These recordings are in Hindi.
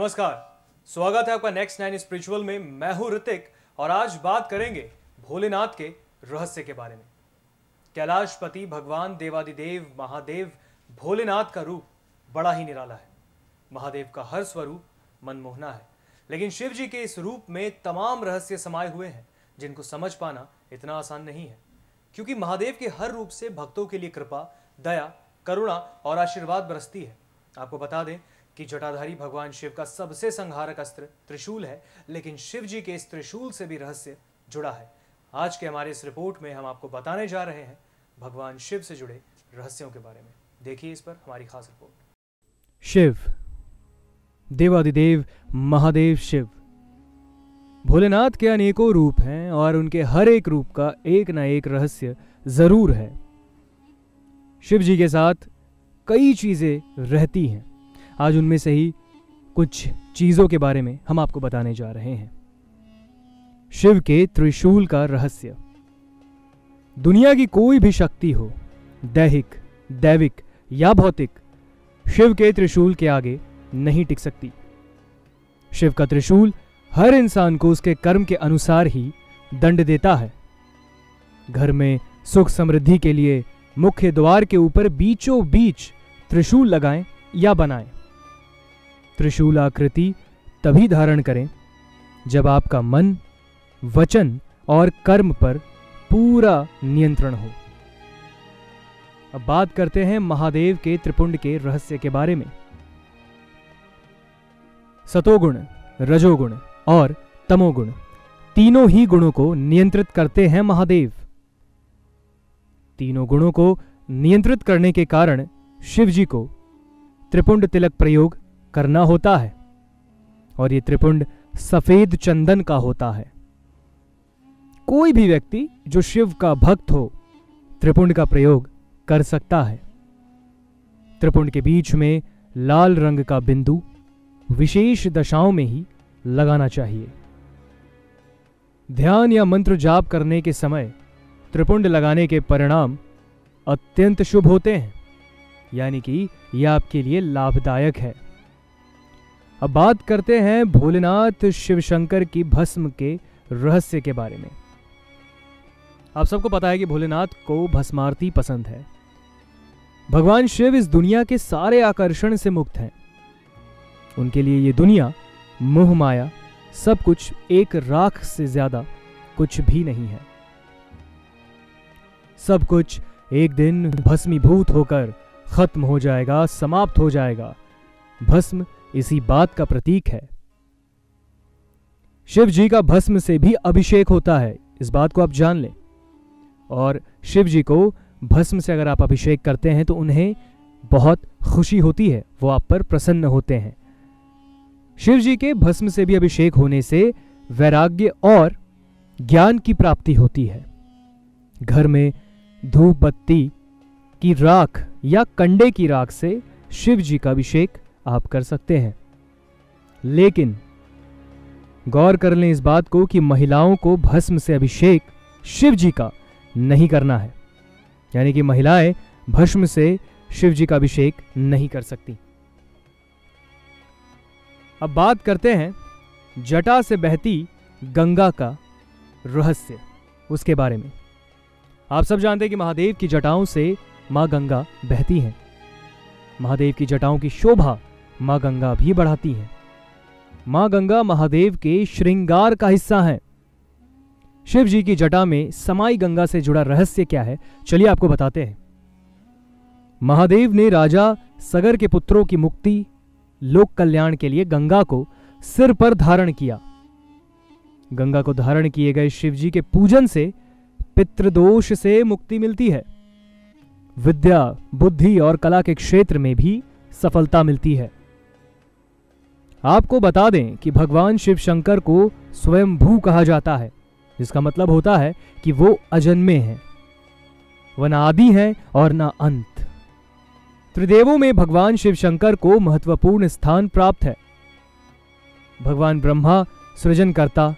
नमस्कार, स्वागत है आपका नेक्स्ट 9 स्पिरिचुअल में। मैं हूं ऋतिक और आज बात करेंगे भोलेनाथ के रहस्य के बारे में। कैलाश पति भगवान देवाधिदेव महादेव भोलेनाथ का रूप बड़ा ही निराला है। महादेव का हर स्वरूप मनमोहना है, लेकिन शिव जी के इस रूप में तमाम रहस्य समाये हुए हैं जिनको समझ पाना इतना आसान नहीं है, क्योंकि महादेव के हर रूप से भक्तों के लिए कृपा, दया, करुणा और आशीर्वाद बरसती है। आपको बता दें कि जटाधारी भगवान शिव का सबसे संहारक अस्त्र त्रिशूल है, लेकिन शिव जी के इस त्रिशूल से भी रहस्य जुड़ा है। आज के हमारे इस रिपोर्ट में हम आपको बताने जा रहे हैं भगवान शिव से जुड़े रहस्यों के बारे में। देखिए इस पर हमारी खास रिपोर्ट। शिव, देवाधिदेव महादेव शिव, भोलेनाथ के अनेकों रूप हैं और उनके हर एक रूप का एक ना एक रहस्य जरूर है। शिव जी के साथ कई चीजें रहती हैं। आज उनमें से ही कुछ चीजों के बारे में हम आपको बताने जा रहे हैं। शिव के त्रिशूल का रहस्य। दुनिया की कोई भी शक्ति हो, दैहिक, दैविक या भौतिक, शिव के त्रिशूल के आगे नहीं टिक सकती। शिव का त्रिशूल हर इंसान को उसके कर्म के अनुसार ही दंड देता है। घर में सुख समृद्धि के लिए मुख्य द्वार के ऊपर बीचों बीच त्रिशूल लगाएं या बनाएं। त्रिशूल आकृति तभी धारण करें जब आपका मन, वचन और कर्म पर पूरा नियंत्रण हो। अब बात करते हैं महादेव के त्रिपुंड के रहस्य के बारे में। सतोगुण, रजोगुण और तमोगुण, तीनों ही गुणों को नियंत्रित करते हैं महादेव। तीनों गुणों को नियंत्रित करने के कारण शिव जी को त्रिपुंड तिलक प्रयोग करना होता है और ये त्रिपुंड सफेद चंदन का होता है। कोई भी व्यक्ति जो शिव का भक्त हो त्रिपुंड का प्रयोग कर सकता है। त्रिपुंड के बीच में लाल रंग का बिंदु विशेष दशाओं में ही लगाना चाहिए। ध्यान या मंत्र जाप करने के समय त्रिपुंड लगाने के परिणाम अत्यंत शुभ होते हैं, यानी कि यह आपके लिए लाभदायक है। अब बात करते हैं भोलेनाथ शिव शंकर की भस्म के रहस्य के बारे में। आप सबको पता है कि भोलेनाथ को भस्मारती पसंद है। भगवान शिव इस दुनिया के सारे आकर्षण से मुक्त हैं। उनके लिए ये दुनिया, मोह माया, सब कुछ एक राख से ज्यादा कुछ भी नहीं है। सब कुछ एक दिन भस्मीभूत होकर खत्म हो जाएगा, समाप्त हो जाएगा। भस्म इसी बात का प्रतीक है। शिव जी का भस्म से भी अभिषेक होता है, इस बात को आप जान लें। और शिव जी को भस्म से अगर आप अभिषेक करते हैं तो उन्हें बहुत खुशी होती है, वो आप पर प्रसन्न होते हैं। शिव जी के भस्म से भी अभिषेक होने से वैराग्य और ज्ञान की प्राप्ति होती है। घर में धूप बत्ती की राख या कंडे की राख से शिव जी का अभिषेक आप कर सकते हैं, लेकिन गौर कर लें इस बात को कि महिलाओं को भस्म से अभिषेक शिव जी का नहीं करना है, यानी कि महिलाएं भस्म से शिव जी का अभिषेक नहीं कर सकती। अब बात करते हैं जटा से बहती गंगा का रहस्य, उसके बारे में। आप सब जानते हैं कि महादेव की जटाओं से माँ गंगा बहती हैं। महादेव की जटाओं की शोभा माँ गंगा भी बढ़ाती हैं। माँ गंगा महादेव के श्रृंगार का हिस्सा हैं। शिव जी की जटा में समाई गंगा से जुड़ा रहस्य क्या है, चलिए आपको बताते हैं। महादेव ने राजा सगर के पुत्रों की मुक्ति, लोक कल्याण के लिए गंगा को सिर पर धारण किया। गंगा को धारण किए गए शिव जी के पूजन से पितृदोष से मुक्ति मिलती है। विद्या, बुद्धि और कला के क्षेत्र में भी सफलता मिलती है। आपको बता दें कि भगवान शिव शंकर को स्वयंभू कहा जाता है, जिसका मतलब होता है कि वो अजन्मे हैं, वह ना आदि हैं और ना अंत। त्रिदेवों में भगवान शिव शंकर को महत्वपूर्ण स्थान प्राप्त है। भगवान ब्रह्मा सृजनकर्ता,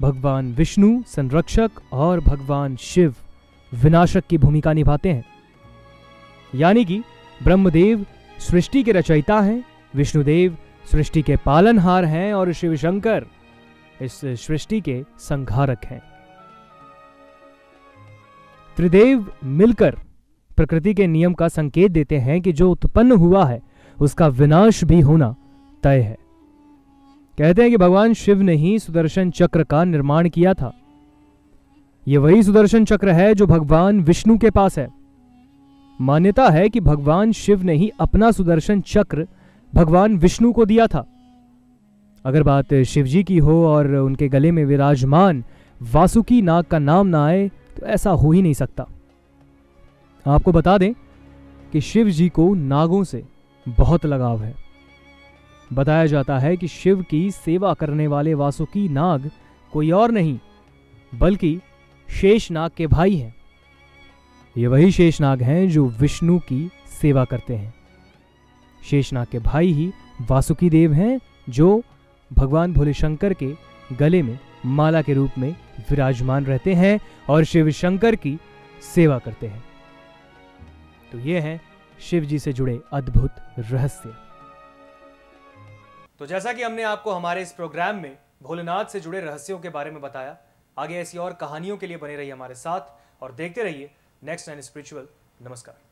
भगवान विष्णु संरक्षक और भगवान शिव विनाशक की भूमिका निभाते हैं, यानी कि ब्रह्मदेव सृष्टि के रचयिता हैं, विष्णुदेव सृष्टि के पालनहार हैं और शिव शंकर इस सृष्टि के संहारक हैं। त्रिदेव मिलकर प्रकृति के नियम का संकेत देते हैं कि जो उत्पन्न हुआ है उसका विनाश भी होना तय है। कहते हैं कि भगवान शिव ने ही सुदर्शन चक्र का निर्माण किया था। यह वही सुदर्शन चक्र है जो भगवान विष्णु के पास है। मान्यता है कि भगवान शिव ने ही अपना सुदर्शन चक्र भगवान विष्णु को दिया था। अगर बात शिवजी की हो और उनके गले में विराजमान वासुकी नाग का नाम ना आए तो ऐसा हो ही नहीं सकता। आपको बता दें कि शिव जी को नागों से बहुत लगाव है। बताया जाता है कि शिव की सेवा करने वाले वासुकी नाग कोई और नहीं बल्कि शेषनाग के भाई हैं। ये वही शेषनाग हैं जो विष्णु की सेवा करते हैं। शेषनाग के भाई ही वासुकी देव हैं जो भगवान भोले शंकर के गले में माला के रूप में विराजमान रहते हैं और शिव शंकर की सेवा करते हैं। तो ये हैं शिव जी से जुड़े अद्भुत रहस्य। तो जैसा कि हमने आपको हमारे इस प्रोग्राम में भोलेनाथ से जुड़े रहस्यों के बारे में बताया, आगे ऐसी और कहानियों के लिए बने रहिए हमारे साथ और देखते रहिए नेक्स्ट 9 स्पिरिचुअल। नमस्कार।